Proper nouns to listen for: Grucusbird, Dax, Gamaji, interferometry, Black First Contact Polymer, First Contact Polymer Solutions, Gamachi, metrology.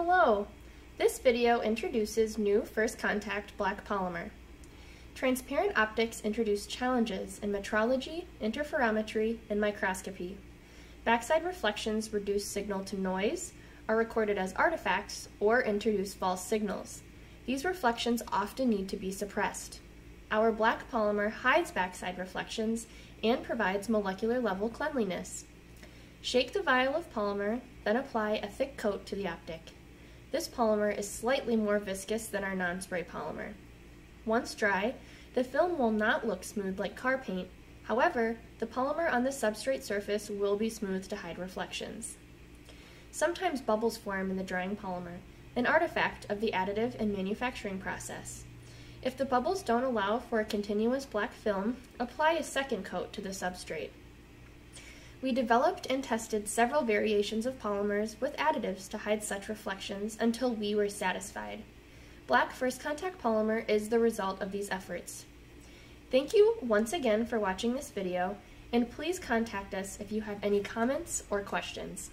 Hello! This video introduces new First Contact black polymer. Transparent optics introduce challenges in metrology, interferometry, and microscopy. Backside reflections reduce signal to noise, are recorded as artifacts, or introduce false signals. These reflections often need to be suppressed. Our black polymer hides backside reflections and provides molecular level cleanliness. Shake the vial of polymer, then apply a thick coat to the optic. This polymer is slightly more viscous than our non-spray polymer. Once dry, the film will not look smooth like car paint. However, the polymer on the substrate surface will be smooth to hide reflections. Sometimes bubbles form in the drying polymer, an artifact of the additive and manufacturing process. If the bubbles don't allow for a continuous black film, apply a second coat to the substrate. We developed and tested several variations of polymers with additives to hide such reflections until we were satisfied. Black First Contact Polymer is the result of these efforts. Thank you once again for watching this video, and please contact us if you have any comments or questions.